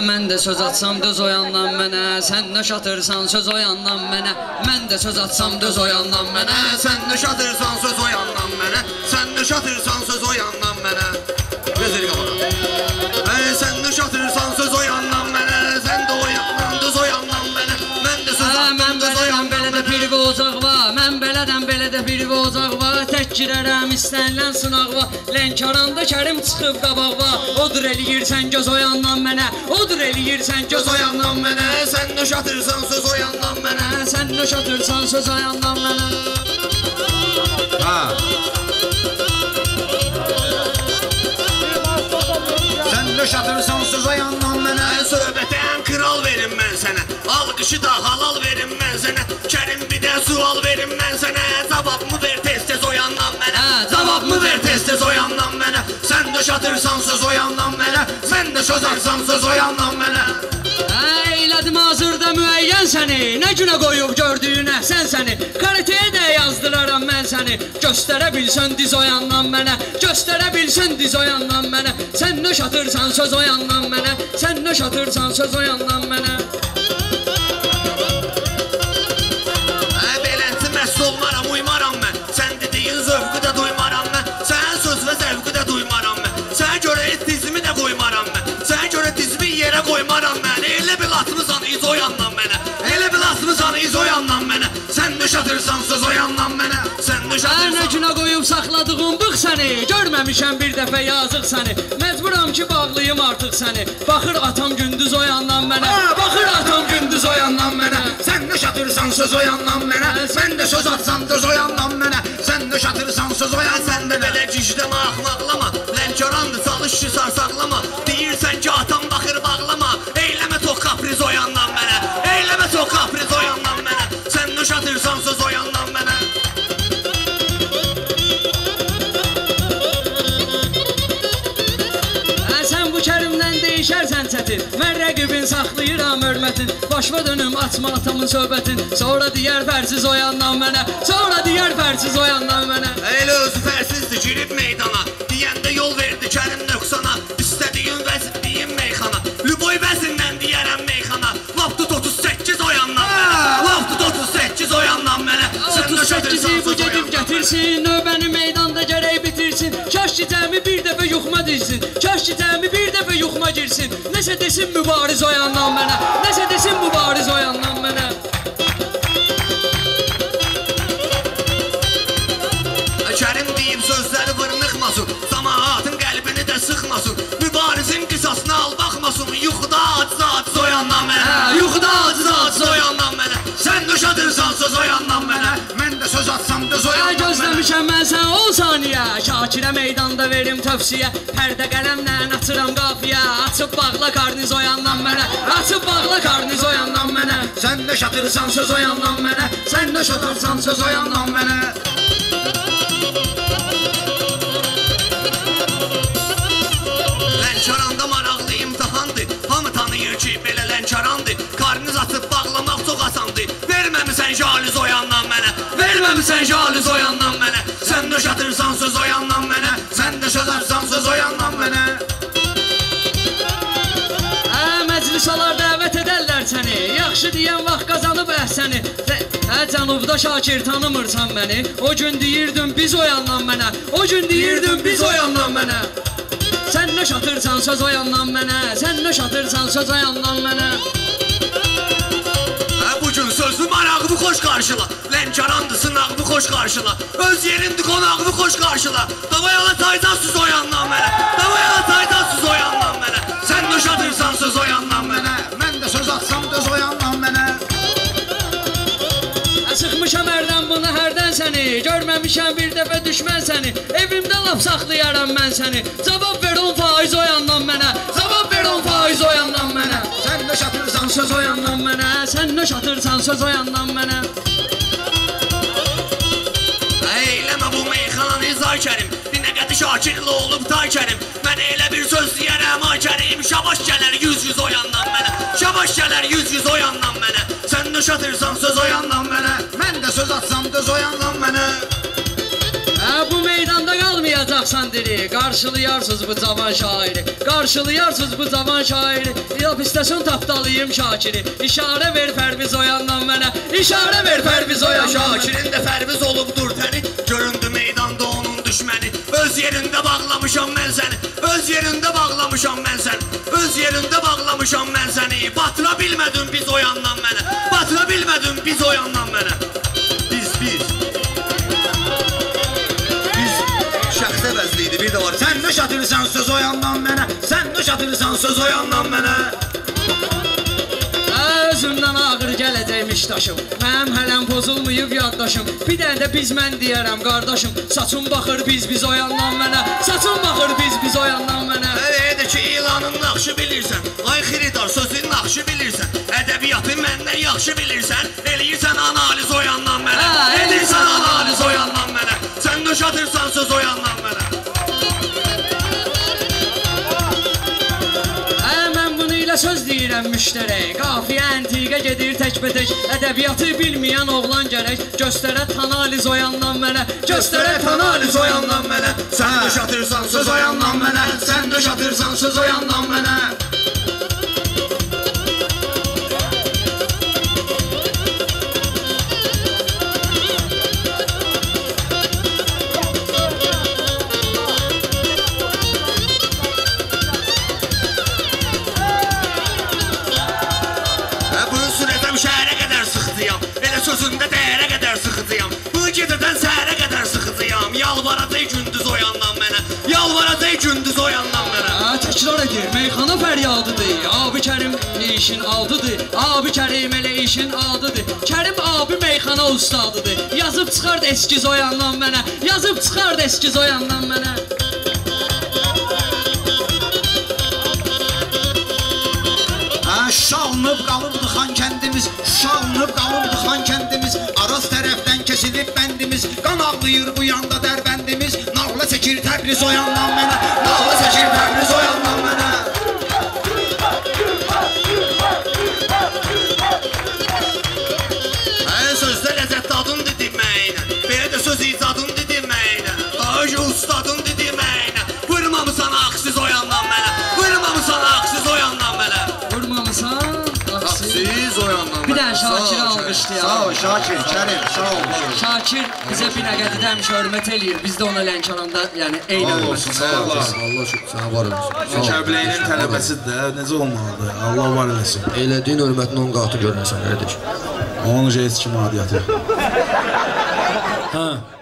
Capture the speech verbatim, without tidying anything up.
Mən də söz açsam döz oyandan mənə, sən nöş atırsan söz oyandan mənə. Mən də söz açsam döz oyandan mənə, sən nöş atırsan söz oyandan mənə, sən nöş atırsan söz oyandan mənə. Gözəl qabağa. Mən sən nöş atırsan söz oyandan mənə, sən də oyandan döz oyandan mənə. Mən də söz açsam döz oyandan mənə, bir və ocaq var. Mən belədən belə də bir və ocaq var. Tək girərəm istənilən sınaqva. Lenkeranda Kerim çıxıb qabaqva. Odur eləyirsən göz oyandan mənə, odur eləyirsən göz oyandan mənə. Sən nöş atırsan söz oyandan mənə, sən nöş atırsan söz oyandan mənə. Sən nöş atırsan söz oyandan mənə, söhbətən kral verim mən sənə. Alqışı da halal verim mən sənə. Kerim bir də sual verim mən sənə. Cavabımı ver tez-tez oyandan mənə, cavabımı ver tez-tez oyandan mənə. Sən nöş atırsan söz oyandan mənə, sən də söz atsan söz oyandan mənə. Eylədim hazırda müəyyən səni, nə günə qoyub gördüyünə sən səni. Karitəyə də yazdıraram mən səni, göstərə bilsən diz oyandan mənə, göstərə bilsən diz oyandan mənə. Sən nöş atırsan söz oyandan mənə, sən nöş atırsan söz oyandan mənə. Olmaram, uymaram mən, sən dediyin zövqü də duymaram mən, sən söz və zövqü də duymaram mən, sən görə et dizimi də qoymaram mən, sən görə dizimi yerə qoymaram mən. Elə bil atmısan iz oyandan mənə, elə bil atmısan iz oyandan mənə. Sən nöş atırsan söz oyandan mənə, sən nöş atırsan. Hər nə günə qoyub saxladığım bıx səni, görməmişəm bir dəfə yazıq səni. Məcburam ki bağlayım artıq səni, baxır atam gündüz oyandan mənə, baxır atam gündüz oyandan mənə. Sən nöş atırsan söz oyandan mənə, sən də söz atsan söz oyandan mənə. Sən nöş atırsan söz oyandan mənə, sən də belə cişdən axlaqlama. Lenkerandı salışçı sarsaqlama, deyirsən ki atam baxır bağlama. Eyləmə tox kapriz oyandan mənə, eyləmə tox kapriz oyandan mənə. Sən nöş atırsan söz oyandan mənə. Şərsən çətin, mən rəqibin saxlayıram örmətin. Başma dönüm açma atamın söhbətin, sonra digər fərsiz oyandan mənə, sonra digər fərsiz oyandan mənə. Elə özü fərsizdir girib meydana, deyəndə yol verdi Kerim nöqsana. İstədiyin vəzir deyim meyxana, lüboy vəzindən deyərəm meyxana. Laptut otuz səkkiz oyandan mənə, laptut otuz səkkiz oyandan mənə. Otuz səkkizi bu gedib gətirsin, növbəni meydanda gərək bitirsin. Kaş ki cəmi bir dəfə yuxma dilsin, kaş ki cəmi bir dəfə yuxma girsin. Nəsə desin mübariz oyandan mənə, nəsə desin mübariz oyandan mənə. Kerim deyib sözləri vırnıxmasın, zamaatın qəlbini də sıxmasın. Mübarizin qisasına al baxmasın, yuxuda acız-acız oyandan mənə, yuxuda acız-acız oyandan mənə. Sən nöş atırsan söz oyandan mənə, mən də söz atsam döz oyandan mənə. Gözləmişəm mən sən on saniyə, Şakirə meydanda verim tövsiyə. Pərdə qələmlə açıram qafiyə, açıb bağla qarniz oyandan mənə, açıb bağla qarniz oyandan mənə. Sən nöş atırsan söz oyandan mənə, sən nöş atırsan söz oyandan mənə. Lenkeranda maraqlı imtihandı, hamı tanıyır ki belə Lenkerandı. Qarniz atıb bağlamaq çox asandı, verməmisən jaliz oyandan mənə, verməmisən jaliz oyandan mənə. Sən nöş atırsan söz oyandan mənə, sən də söz atsan söz oyandan mənə. Məclisalar dəvət edərlər səni, yaxşı deyən vaxt qazanıb əhsəni. Hə cənubda Şakir tanımırsan məni, o gün deyirdin biz oyandan mənə, o gün deyirdin biz oyandan mənə. Sən nöş atırsan söz oyandan mənə, sən nöş atırsan söz oyandan mənə. Bugün sözüm araqvı xoş qarşıla, Lenkerandı sınaqvı xoş qarşıla. Öz yerindi qonaqvı xoş qarşıla, davayala taydan söz oyandan mənə, davayala taydan söz oyandan mənə. Sən nöş atırsan söz oyandan mənə, mən də söz atsam döz oyandan mənə. Sıxmışam ərdən bunu hərdən səni, görməmişəm bir dəfə düşmən səni. Evimdə laf saxlayaram mən səni, cavab ver on faiz oyandan mənə, cavab ver on faiz oyandan mənə. Sən nöş atırsan söz oyandan mənə, sən nöş atırsan söz oyandan mənə. Eyləmə bu meyxanan izay Kerim, dinəqəti Şakirli olub tay Kerim. Mən elə bir söz deyərəm ay Kerim, şabaş gələr yüz-yüz oyandan mənə, şabaş gələr yüz-yüz oyandan mənə. Sən nöş atırsan söz oyandan mənə, mən də söz atsam döz oyandan mənə. Bu meydanda qalmayacaq Hasan dili karşılayarsız bu zaman şairi, karşılayarsız bu zaman şairi. Yap istesin taptalıyım Şakir'i, işare ver Ferviz oyandan bana, işare ver Ferviz oyandan bana. Şakir'in de Ferviz olup dur teni, göründü meydanda onun düşmeni. Öz yerinde bağlamışam ben seni, öz yerinde bağlamışam ben seni, öz yerinde bağlamışam ben seni. Batıra bilmedin biz oyandan bana, batıra bilmedin biz oyandan bana. Bir de var. Sen nöş atırsan söz oyandan bana, sen nöş atırsan söz oyandan bana. Özümden ağır gələcəkmiş daşım, mənim hələm pozulmayıb yaddaşım. Bir dənə də biz mən deyərəm qardaşım, saçım baxır biz biz oyandan mənə, saçım baxır biz biz oyandan mənə. Ələyədir ki ilanın naxşı bilirsən, ay xiridar sözün naxşı bilirsən, ədəbiyyatın məndən yaxşı bilirsən, eləyirsən analiz oyandan mənə, edirsən analiz oyandan mənə. Sən nöş atırsan söz oyandan mənə. Söz deyirəm müştərək, qafiyə əntiqə gedir təkbətək. Ədəbiyyatı bilməyən oğlan gərək, göstərət analiz oyandan mənə, göstərət analiz oyandan mənə. Sən döş atırsan söz oyandan mənə, sən döş atırsan söz oyandan mənə. Sözümdə dəyərə qədər sıxıcıyam, bu gecədən səhərə qədər sıxıcıyam. Yalvaracaq gündüz oyandan mənə, yalvaracaq gündüz oyandan mənə. Təkrar edir, meyxana fəryadıdır, abi Kerim işin aldıdır, abi Kerim elə işin aldıdır. Kerim abi meyxana ustadıdır, yazıb çıxard eskiz oyandan mənə, yazıb çıxard eskiz oyandan mənə. Şalınıb qalıbdı xan kəndimiz, şalınıb qalıbdı xan kəndimiz. Araz tərəfdən kesilib bəndimiz, qan ağlayır bu yanda dərbəndimiz. Nağla çəkir Təbriz oyandan mənə, nağla çəkir Təbriz oyandan mənə. Hə, sözdə ləzzət dadın dedi mənə, belə də söz icadın dedi mənə. Dağış ustadın dedi mənə, vurmamısan axsiz oyandan mənə, vurmamısan axsiz oyandan mənə. Siz oyandan. Bir dənə Şakir'i alqışlayalım. Sağ ol Şakir, Kerim, sağ ol. Şakir bizə binəqədə həmişə hörmət eləyir. Biz də ona Lenkeranda, yəni eyni hörməti. Sağ ol, Allah şükür, sənə var eləsin. Mükəbləyin tələbəsidir də, necə olmalıdır, Allah var eləsin. Eylədiyin hörmətin on qatı görməsən, qardaş. Onun jeysi kimi adiyyatı. Hə.